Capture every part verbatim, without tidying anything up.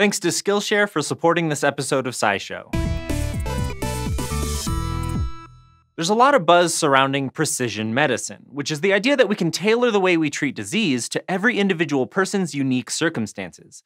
Thanks to Skillshare for supporting this episode of SciShow. There's a lot of buzz surrounding precision medicine, which is the idea that we can tailor the way we treat disease to every individual person's unique circumstances.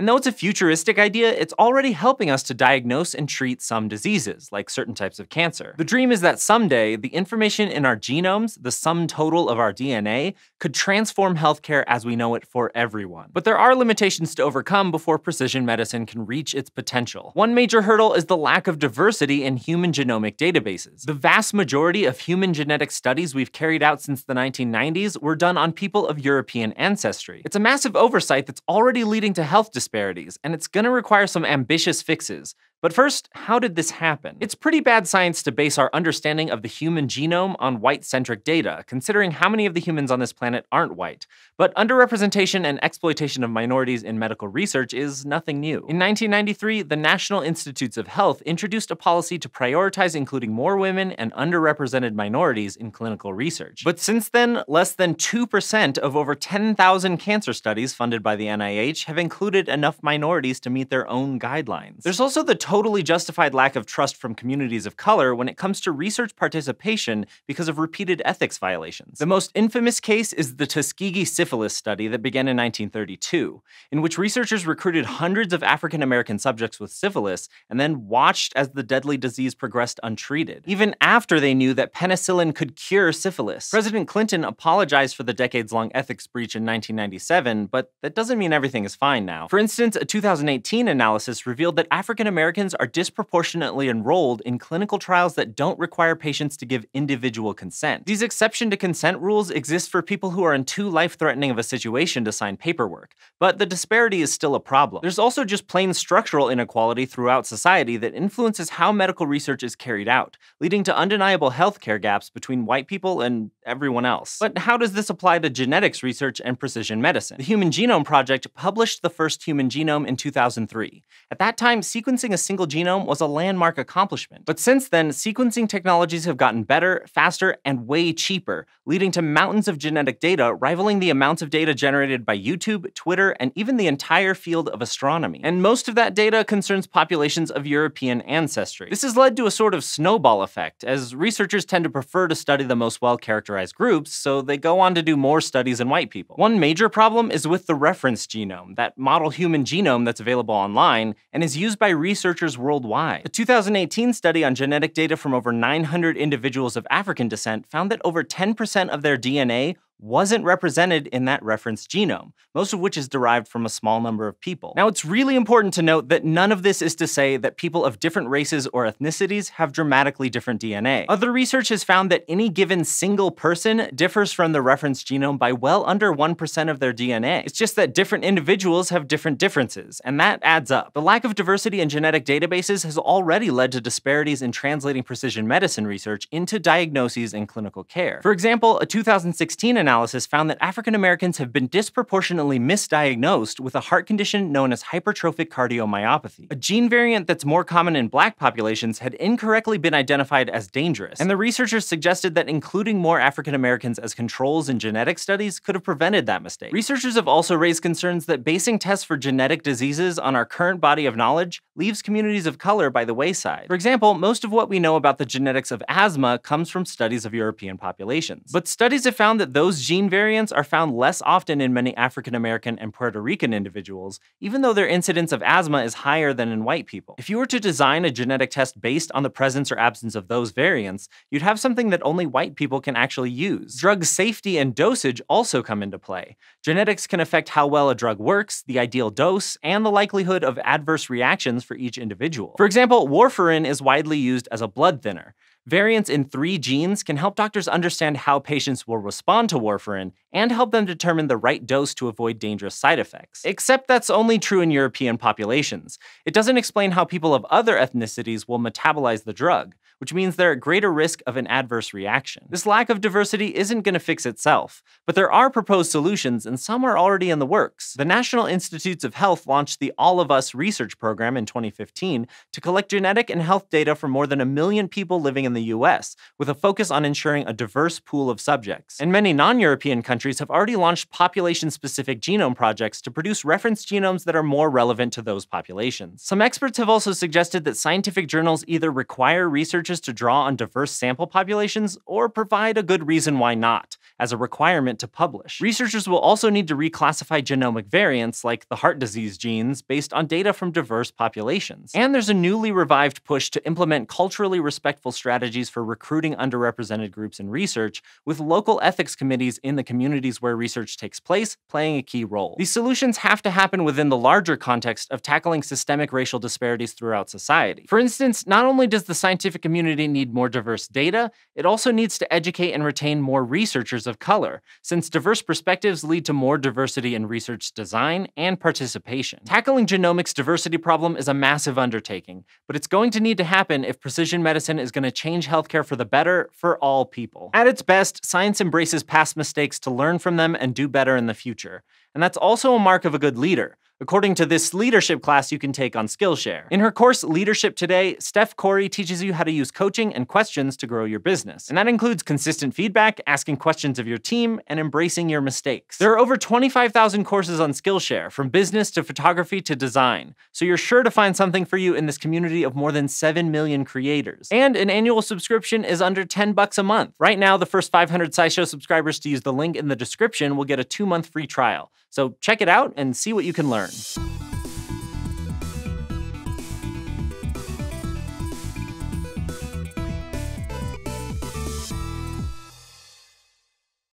And though it's a futuristic idea, it's already helping us to diagnose and treat some diseases, like certain types of cancer. The dream is that someday, the information in our genomes, the sum total of our D N A, could transform healthcare as we know it for everyone. But there are limitations to overcome before precision medicine can reach its potential. One major hurdle is the lack of diversity in human genomic databases. The vast majority of human genetic studies we've carried out since the nineteen nineties were done on people of European ancestry. It's a massive oversight that's already leading to health disparities. Disparities, and it's going to require some ambitious fixes. But first, how did this happen? It's pretty bad science to base our understanding of the human genome on white-centric data, considering how many of the humans on this planet aren't white. But underrepresentation and exploitation of minorities in medical research is nothing new. In nineteen ninety-three, the National Institutes of Health introduced a policy to prioritize including more women and underrepresented minorities in clinical research. But since then, less than two percent of over ten thousand cancer studies funded by the N I H have included enough minorities to meet their own guidelines. There's also the totally justified lack of trust from communities of color when it comes to research participation because of repeated ethics violations. The most infamous case is the Tuskegee Syphilis Study that began in nineteen thirty-two, in which researchers recruited hundreds of African-American subjects with syphilis and then watched as the deadly disease progressed untreated, even after they knew that penicillin could cure syphilis. President Clinton apologized for the decades-long ethics breach in nineteen ninety-seven, but that doesn't mean everything is fine now. For instance, a two thousand eighteen analysis revealed that African-American are disproportionately enrolled in clinical trials that don't require patients to give individual consent. These exception to consent rules exist for people who are in too life-threatening of a situation to sign paperwork, but the disparity is still a problem. There's also just plain structural inequality throughout society that influences how medical research is carried out, leading to undeniable healthcare gaps between white people and everyone else. But how does this apply to genetics research and precision medicine? The Human Genome Project published the first human genome in two thousand three. At that time, sequencing a single genome was a landmark accomplishment. But since then, sequencing technologies have gotten better, faster, and way cheaper, leading to mountains of genetic data rivaling the amounts of data generated by YouTube, Twitter, and even the entire field of astronomy. And most of that data concerns populations of European ancestry. This has led to a sort of snowball effect, as researchers tend to prefer to study the most well-characterized groups, so they go on to do more studies in white people. One major problem is with the reference genome, that model human genome that's available online and is used by researchers worldwide. A two thousand eighteen study on genetic data from over nine hundred individuals of African descent found that over ten percent of their D N A wasn't represented in that reference genome, most of which is derived from a small number of people. Now, it's really important to note that none of this is to say that people of different races or ethnicities have dramatically different D N A. Other research has found that any given single person differs from the reference genome by well under one percent of their D N A. It's just that different individuals have different differences, and that adds up. The lack of diversity in genetic databases has already led to disparities in translating precision medicine research into diagnoses and clinical care. For example, a two thousand sixteen analysis analysis found that African Americans have been disproportionately misdiagnosed with a heart condition known as hypertrophic cardiomyopathy. A gene variant that's more common in black populations had incorrectly been identified as dangerous, and the researchers suggested that including more African Americans as controls in genetic studies could have prevented that mistake. Researchers have also raised concerns that basing tests for genetic diseases on our current body of knowledge leaves communities of color by the wayside. For example, most of what we know about the genetics of asthma comes from studies of European populations. But studies have found that those gene variants are found less often in many African American and Puerto Rican individuals, even though their incidence of asthma is higher than in white people. If you were to design a genetic test based on the presence or absence of those variants, you'd have something that only white people can actually use. Drug safety and dosage also come into play. Genetics can affect how well a drug works, the ideal dose, and the likelihood of adverse reactions for each individual. For example, warfarin is widely used as a blood thinner. Variants in three genes can help doctors understand how patients will respond to warfarin and help them determine the right dose to avoid dangerous side effects. Except that's only true in European populations. It doesn't explain how people of other ethnicities will metabolize the drug, which means they're at greater risk of an adverse reaction. This lack of diversity isn't going to fix itself, but there are proposed solutions, and some are already in the works. The National Institutes of Health launched the All of Us research program in twenty fifteen to collect genetic and health data from more than a million people living in the U S, with a focus on ensuring a diverse pool of subjects. And many non-European countries have already launched population-specific genome projects to produce reference genomes that are more relevant to those populations. Some experts have also suggested that scientific journals either require researchers to draw on diverse sample populations or provide a good reason why not, as a requirement to publish. Researchers will also need to reclassify genomic variants, like the heart disease genes, based on data from diverse populations. And there's a newly revived push to implement culturally respectful strategies for recruiting underrepresented groups in research, with local ethics committees in the communities where research takes place playing a key role. These solutions have to happen within the larger context of tackling systemic racial disparities throughout society. For instance, not only does the scientific community need more diverse data, it also needs to educate and retain more researchers of color, since diverse perspectives lead to more diversity in research design and participation. Tackling genomics diversity problem is a massive undertaking, but it's going to need to happen if precision medicine is going to change healthcare for the better for all people. At its best, science embraces past mistakes to learn from them and do better in the future. And that's also a mark of a good leader, according to this leadership class you can take on Skillshare. In her course, Leadership Today, Steph Corey teaches you how to use coaching and questions to grow your business. And that includes consistent feedback, asking questions of your team, and embracing your mistakes. There are over twenty-five thousand courses on Skillshare, from business to photography to design, so you're sure to find something for you in this community of more than seven million creators. And an annual subscription is under ten bucks a month. Right now, the first five hundred SciShow subscribers to use the link in the description will get a two month free trial. So check it out and see what you can learn.